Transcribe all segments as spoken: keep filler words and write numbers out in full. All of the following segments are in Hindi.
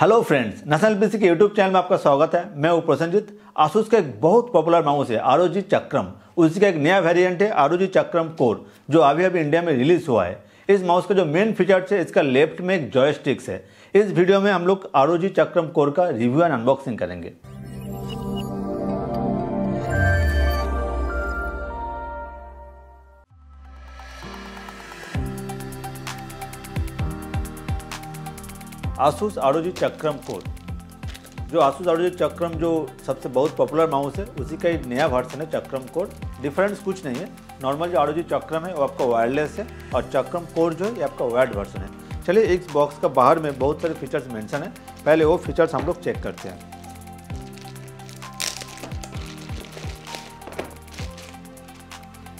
हेलो फ्रेंड्स, नेशनलपीसी के यूट्यूब चैनल में आपका स्वागत है। मैं हूं प्रसन्नजीत। आसूस का एक बहुत पॉपुलर माउस है आरओजी चक्रम, उसका एक नया वेरिएंट है आरओजी चक्रम कोर, जो अभी अभी इंडिया में रिलीज हुआ है। इस माउस का जो मेन फीचर्स है, इसका लेफ्ट में एक जॉयस्टिक्स है। इस वीडियो में हम लोग आरओजी चक्रम कोर का रिव्यू एंड अनबॉक्सिंग करेंगे। आसूस आरओजी चक्रम कोर, जो आसूस आरओजी चक्रम जो सबसे बहुत पॉपुलर माउस है, उसी का एक नया वर्जन है चक्रम कोर। डिफरेंस कुछ नहीं है, नॉर्मल जो आरओजी चक्रम है वो आपका वायरलेस है और चक्रम कोर जो है ये आपका वायर्ड वर्जन है। चलिए, इस बॉक्स का बाहर में बहुत सारे फीचर्स मेंशन है, पहले वो फीचर्स हम लोग चेक करते हैं।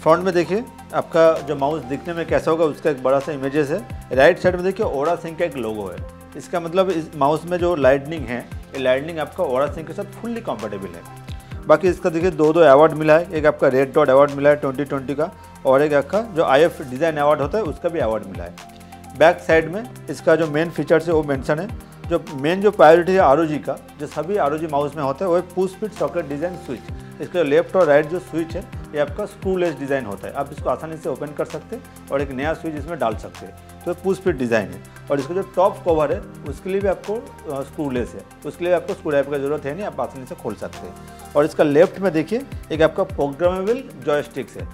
फ्रंट में देखिए आपका जो माउस दिखने में कैसा होगा उसका एक बड़ा सा इमेजेस है। राइट साइड में देखिए ओरा सिंक का एक लोगो है। इसका मतलब इस माउस में जो लाइटनिंग है, ये लाइटनिंग आपका ओरा सिंक के साथ फुल्ली कंफर्टेबल है। बाकी इसका देखिए दो दो अवार्ड मिला है, एक आपका रेड डॉट अवार्ड मिला है ट्वेंटी ट्वेंटी का, और एक आपका जो आईएफ डिज़ाइन अवार्ड होता है उसका भी अवार्ड मिला है। बैक साइड में इसका जो मेन फीचर्स है वो मेंशन है। जो मेन जो प्रायोरिटी है आरओजी का, जो सभी आरओजी माउस में होता है, वो push fit socket design switch. इसका लेफ्ट और राइट जो स्विच है ये आपका स्क्रूलेस डिज़ाइन होता है। आप इसको आसानी से ओपन कर सकते हैं और एक नया स्विच इसमें डाल सकते हैं, तो पुश फिट डिज़ाइन है। और इसका जो टॉप कवर है उसके लिए भी आपको स्क्रूलेस है, उसके लिए आपको स्क्रू ड्राइवर की जरूरत है नहीं, आप आसानी से खोल सकते हैं। और इसका लेफ्ट में देखिए एक आपका प्रोग्रामेबल जॉयस्टिक्स है।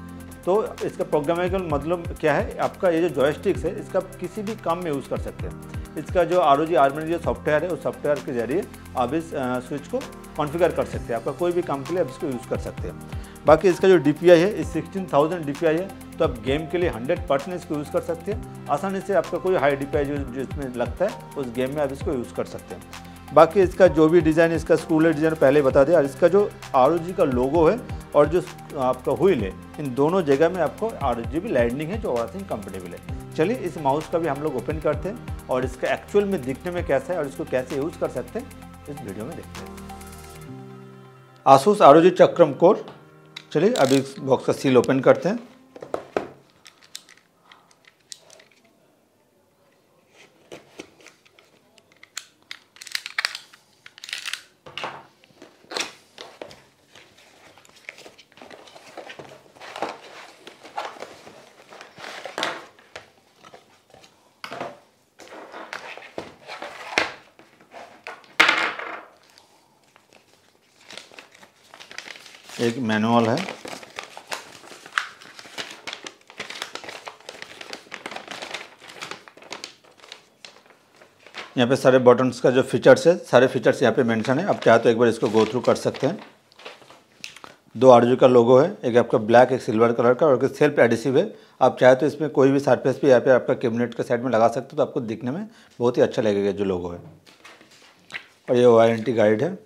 तो इसका प्रोग्रामेबल मतलब क्या है, आपका ये जो जॉयस्टिक्स है इसका आप किसी भी काम में यूज़ कर सकते हैं। इसका जो आरओजी आर्मरी जो सॉफ्टवेयर है, उस सॉफ्टवेयर के जरिए आप इस स्विच को कॉन्फ़िगर कर सकते हैं। आपका कोई भी काम के लिए आप इसको यूज़ कर सकते हैं। बाकी इसका जो डी पी आई है इस sixteen thousand D P I है, तो आप गेम के लिए हंड्रेड परसेंट इसको यूज़ कर सकते हैं आसानी से। आपका कोई हाई डी पी आई जो जिसमें लगता है उस गेम में आप इसको यूज़ कर सकते हैं। बाकी इसका जो भी डिज़ाइन, इसका स्क्रूल डिज़ाइन पहले बता दें, और इसका जो आरओजी का लोगो है और जो आपका व्हील है, इन दोनों जगह में आपको आरओजी भी लाइटनिंग है जो ओरा सिंक कंफर्टेबल है। चलिए, इस माउस का भी हम लोग ओपन करते हैं और इसका एक्चुअल में दिखने में कैसा है और इसको कैसे यूज़ कर सकते हैं, इस वीडियो में देखते हैं। Asus ROG Chakram core. चलिए, अभी इस बॉक्स का सील ओपन करते हैं। एक मैनुअल है, यहाँ पे सारे बटन्स का जो फीचर्स है, सारे फीचर्स यहाँ पे मेंशन है। आप चाहे तो एक बार इसको गो थ्रू कर सकते हैं। दो आरओजी का लोगो है, एक आपका ब्लैक एक सिल्वर कलर का, और एक सेल्फ एडिसिव है। आप चाहे तो इसमें कोई भी सरफेस पे या फिर आपका कैबिनेट के साइड में लगा सकते हो, तो आपको दिखने में बहुत ही अच्छा लगेगा जो लोगो है। और ये वारंटी गाइड है।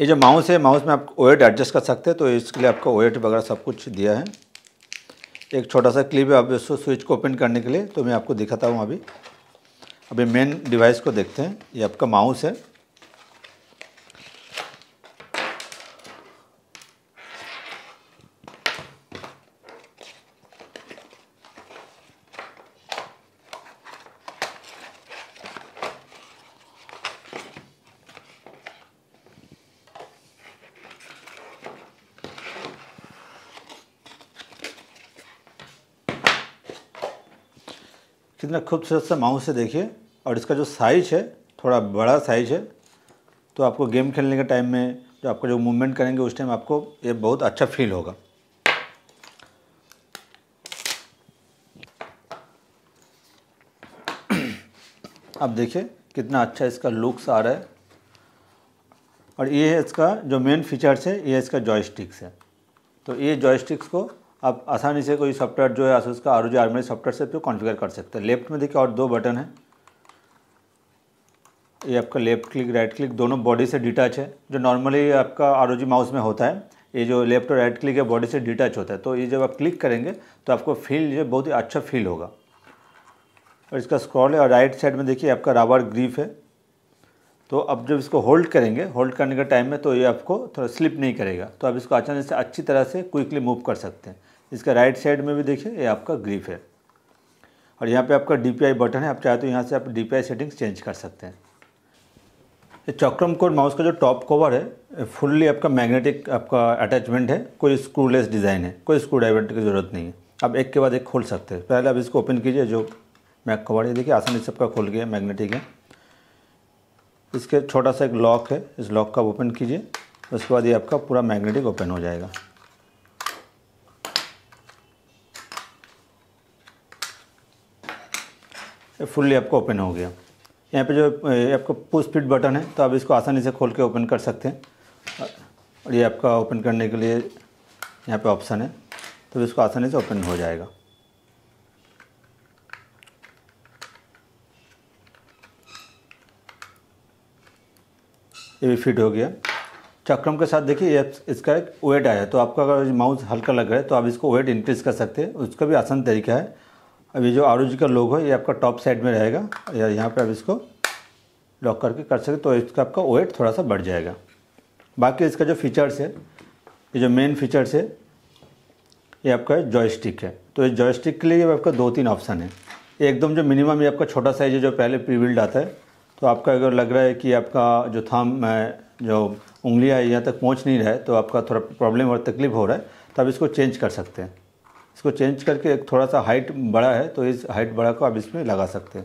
ये जो माउस है, माउस में आप वेट एडजस्ट कर सकते हैं, तो इसके लिए आपका वेट वगैरह सब कुछ दिया है। एक छोटा सा क्लिप है आप इसको स्विच को ओपन करने के लिए, तो मैं आपको दिखाता हूँ। अभी अभी मेन डिवाइस को देखते हैं। ये आपका माउस है, कितना खूबसूरत सा माउस है देखिए। और इसका जो साइज़ है थोड़ा बड़ा साइज़ है, तो आपको गेम खेलने के टाइम में जो आपका जो मूवमेंट करेंगे उस टाइम आपको ये बहुत अच्छा फील होगा। आप देखिए कितना अच्छा इसका लुक्स आ रहा है। और ये है इसका जो मेन फीचर्स है, ये इसका जॉयस्टिक्स है। तो ये जॉयस्टिक्स को आप आसानी से कोई सॉफ्टवेयर जो है आसूस का आरओजी आर्मरी सॉफ्टवेयर से तो कॉन्फ़िगर कर सकते हैं। लेफ्ट में देखिए और दो बटन है, ये आपका लेफ़्ट क्लिक राइट क्लिक दोनों बॉडी से डिटैच है, जो नॉर्मली आपका आरओजी माउस में होता है। ये जो लेफ्ट और राइट क्लिक है बॉडी से डिटैच होता है, तो ये जब आप क्लिक करेंगे तो आपको फील ये बहुत ही अच्छा फील होगा। और इसका स्क्रॉल है, और राइट साइड में देखिए आपका रबर ग्रिप है, तो अब जब इसको होल्ड करेंगे, होल्ड करने के टाइम में, तो ये आपको थोड़ा स्लिप नहीं करेगा, तो आप इसको आसानी से अच्छी तरह से क्विकली मूव कर सकते हैं। इसका राइट साइड में भी देखिए ये आपका ग्रिप है, और यहाँ पे आपका डी पी आई बटन है। आप चाहे तो यहाँ से आप D P I settings change कर सकते हैं। चक्रम कोड माउस का जो टॉप कवर है फुल्ली आपका मैग्नेटिक आपका अटैचमेंट है, कोई स्क्रूलेस डिज़ाइन है, कोई स्क्रू ड्राइवर की ज़रूरत नहीं है। आप एक के बाद एक खोल सकते हैं। पहले आप इसको ओपन कीजिए, जो मैक कवर है देखिए आसानी से आपका खोल गया, मैग्नेटिक है। इसके छोटा सा एक लॉक है, इस लॉक का ओपन कीजिए, उसके बाद ये आपका पूरा मैग्नेटिक ओपन हो जाएगा। फुल्ली आपका ओपन हो गया। यहाँ पे जो आपका पुश स्पीड बटन है, तो आप इसको आसानी से खोल के ओपन कर सकते हैं। और ये आपका ओपन करने के लिए यहाँ पे ऑप्शन है, तो इसको आसानी से ओपन हो जाएगा। ये भी फिट हो गया चक्रम के साथ। देखिए इसका एक वेट आया, तो आपका अगर माउस हल्का लग रहा है तो आप इसको वेट इंक्रीज़ कर सकते हैं, उसका भी आसान तरीका है। अब ये जो आर ओ जी का लोगो है ये आपका टॉप साइड में रहेगा, या यहाँ पे आप इसको लॉक करके कर सकते, तो इसका आपका वेट थोड़ा सा बढ़ जाएगा। बाकी इसका जो फीचर्स है, ये जो मेन फीचर्स है, ये आपका जॉयस्टिक है। तो इस जॉयस्टिक के लिए आपका दो तीन ऑप्शन है। ये एकदम जो मिनिमम ये आपका छोटा साइज है जो पहले प्रीबिल्ड आता है, तो आपका अगर लग रहा है कि आपका जो थंब जो उंगलियाँ यहाँ तक पहुँच नहीं रहा है, तो आपका थोड़ा प्रॉब्लम और तकलीफ हो रहा है, तो आप इसको चेंज कर सकते हैं। इसको चेंज करके एक थोड़ा सा हाइट बड़ा है, तो इस हाइट बड़ा को आप इसमें लगा सकते हैं।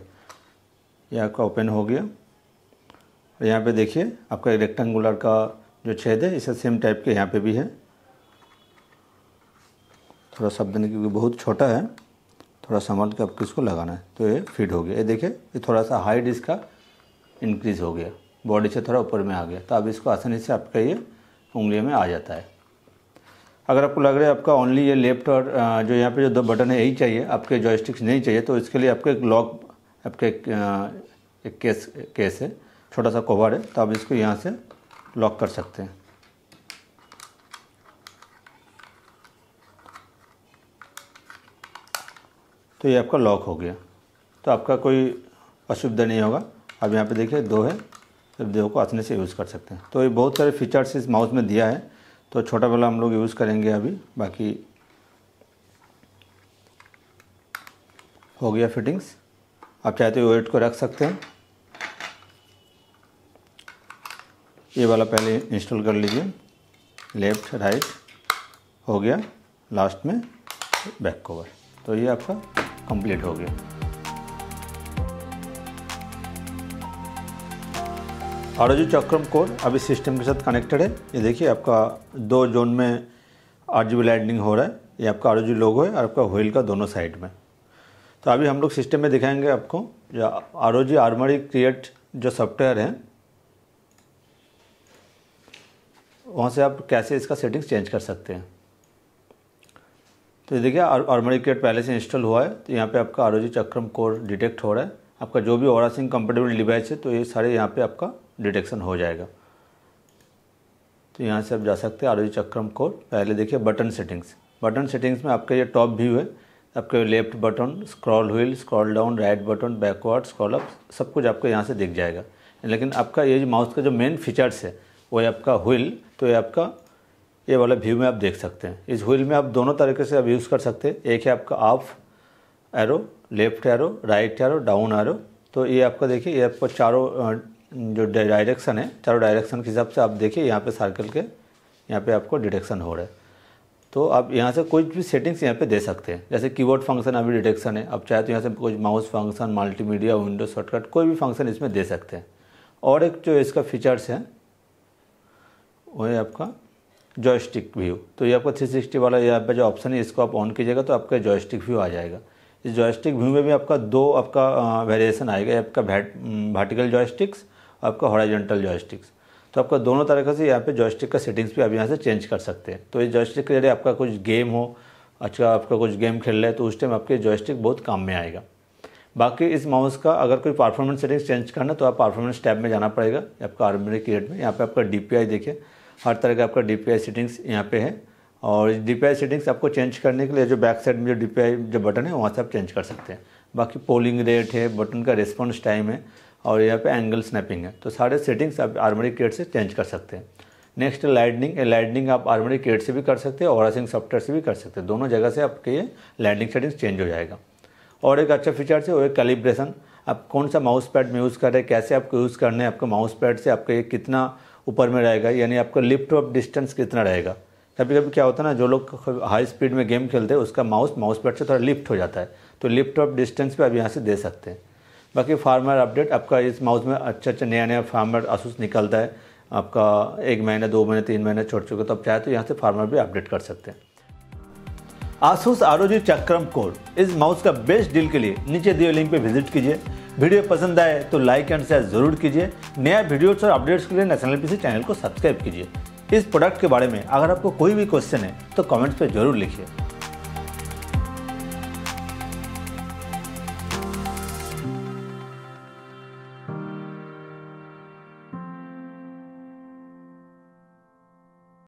ये आपका ओपन हो गया। और यहाँ पे देखिए आपका रेक्टेंगुलर का जो छेद है, इसे सेम टाइप के यहाँ पे भी है। थोड़ा सावधानी क्योंकि बहुत छोटा है, थोड़ा संभाल के आपको इसको लगाना है। तो ये फिट हो गया। ये देखिए ये थोड़ा सा हाइट इसका इंक्रीज़ हो गया, बॉडी से थोड़ा ऊपर में आ गया, तो आप इसको आसानी से आपका ये उंगली में आ जाता है। अगर आपको लग रहा है आपका ओनली ये लेफ्ट और जो यहाँ पे जो दो बटन है यही चाहिए, आपके जॉयस्टिक्स नहीं चाहिए, तो इसके लिए आपका एक लॉक आपके एक, एक केस केस है, छोटा सा कवर है, तो आप इसको यहाँ से लॉक कर सकते हैं। तो ये आपका लॉक हो गया, तो आपका कोई असुविधा नहीं होगा। अब यहाँ पे देखिए दो है, तो दो को आसानी से यूज़ कर सकते हैं। तो ये बहुत सारे फीचर्स इस माउस में दिया है, तो छोटा वाला हम लोग यूज़ करेंगे अभी। बाकी हो गया फिटिंग्स। आप चाहते हो वेट को रख सकते हैं। ये वाला पहले इंस्टॉल कर लीजिए, लेफ़्ट राइट हो गया, लास्ट में बैक कवर। तो ये आपका कंप्लीट हो गया। और जो चक्रम कोड अभी सिस्टम के साथ कनेक्टेड है, ये देखिए आपका दो जोन में आरजीबी लाइटिंग हो रहा है। ये आपका आरजीबी लोगो है और आपका व्हील का दोनों साइड में। तो अभी हम लोग सिस्टम में दिखाएंगे आपको जो आरओजी आर्मरी क्रिएट जो सॉफ्टवेयर है, वहाँ से आप कैसे इसका सेटिंग्स चेंज कर सकते हैं। तो ये देखिए आर्मरी क्रिएट पहले से इंस्टॉल हुआ है, तो यहाँ पर आपका आरओजी चक्रम कोड डिटेक्ट हो रहा है। आपका जो भी ओरा सिंक कंपेटेबल डिवाइस है, तो ये सारे यहाँ पर आपका डिटेक्शन हो जाएगा। तो यहाँ से आप जा सकते हैं आरओजी चक्रम कोड। पहले देखिए बटन सेटिंग्स, बटन सेटिंग्स में आपका ये टॉप व्यू है, आपके left button, scroll wheel, scroll down, right button, backward, scroll up, सब कुछ आपको यहाँ से दिख जाएगा। लेकिन आपका ये माउस का जो मेन फीचर्स है वो है आपका व्हील। तो ये आपका ये वाला व्यू में आप देख सकते हैं। इस व्हील में आप दोनों तरीके से आप यूज़ कर सकते हैं। एक है आपका up arrow, left arrow, right arrow, down arrow. तो ये आपका देखिए ये आपको चारों जो डायरेक्शन है, चारों डायरेक्शन के हिसाब से आप देखिए यहाँ पे सर्कल के यहाँ पे आपको डिटेक्शन हो रहा है। तो आप यहाँ से कोई भी सेटिंग्स यहाँ पे दे सकते हैं, जैसे कीबोर्ड फंक्शन अभी डिटेक्शन है। आप चाहे तो यहाँ से कोई mouse function, multimedia, window shortcut, कोई भी फंक्शन इसमें दे सकते हैं। और एक जो इसका फीचर्स है वो है आपका जॉयस्टिक व्यू। तो ये आपका थ्री सिक्सटी वाला यहाँ पर जो ऑप्शन है, इसको आप ऑन कीजिएगा तो आपका जॉयस्टिक व्यू आ जाएगा। इस जॉयस्टिक व्यू में भी आपका दो आपका वेरिएशन आएगा, आपका वर्टिकल जॉयस्टिक्स, आपका हॉरिजॉन्टल जॉयस्टिक्स। तो आपका दोनों तरीके से यहाँ पे जॉयस्टिक का सेटिंग्स भी आप यहाँ से चेंज कर सकते हैं। तो इस जॉयस्टिक के जरिए आपका कुछ गेम हो, अच्छा आपका कुछ गेम खेल रहा है, तो उस टाइम आपके जॉयस्टिक बहुत काम में आएगा। बाकी इस माउस का अगर कोई परफॉर्मेंस सेटिंग्स चेंज करना, तो आप परफॉर्मेंस टैब में जाना पड़ेगा आपका आर्मरी क्रिएट में। यहाँ पर आपका डी पी आई देखिए, हर तरह का आपका डी पी आई सेटिंग्स यहाँ पे है। और डी पी आई सेटिंग्स आपको चेंज करने के लिए जो बैक साइड में जो डी पी आई जो बटन है वहाँ से आप चेंज कर सकते हैं। बाकी पोलिंग रेट है, बटन का रिस्पॉन्स टाइम है, और यहाँ पे एंगल स्नैपिंग है। तो सारे सेटिंग्स आप आर्मरी क्रिएट से चेंज कर सकते हैं। नेक्स्ट लाइटनिंग, लाइटनिंग आप आर्मरी क्रिएट से भी कर सकते हैं, ओरा सिंक सॉफ्टवेयर से भी कर सकते हैं। दोनों जगह से आपके ये लाइटनिंग सेटिंग्स चेंज हो जाएगा। और एक अच्छा फीचर है वो है कैलिब्रेशन। आप कौन सा माउस पैड में यूज़ कर रहे हैं, कैसे आपको यूज़ करना है, आपका माउस पैड से आपका ये कितना ऊपर में रहेगा, यानी आपका लिफ्ट ऑफ डिस्टेंस कितना रहेगा। कभी कभी क्या होता है ना, जो लोग हाई स्पीड में गेम खेलते हैं उसका माउस माउस पैड से थोड़ा लिफ्ट हो जाता है, तो लिफ्ट ऑफ डिस्टेंस पर आप यहाँ से दे सकते हैं। बाकी फार्मवेयर अपडेट आपका इस माउस में अच्छा अच्छा नया नया फार्मवेयर आसूस निकलता है, आपका एक महीने दो महीने तीन महीने छोड़ चुके, तो आप चाहे तो यहाँ से फार्मवेयर भी अपडेट कर सकते हैं। आसूस आरओजी चक्रम कोर, इस माउस का बेस्ट डील के लिए नीचे दिए लिंक पे विजिट कीजिए। वीडियो पसंद आए तो लाइक एंड शेयर जरूर कीजिए। नया वीडियोस और अपडेट्स के लिए नेशनलपीसी चैनल को सब्सक्राइब कीजिए। इस प्रोडक्ट के बारे में अगर आपको कोई भी क्वेश्चन है तो कमेंट्स पे जरूर लिखिए।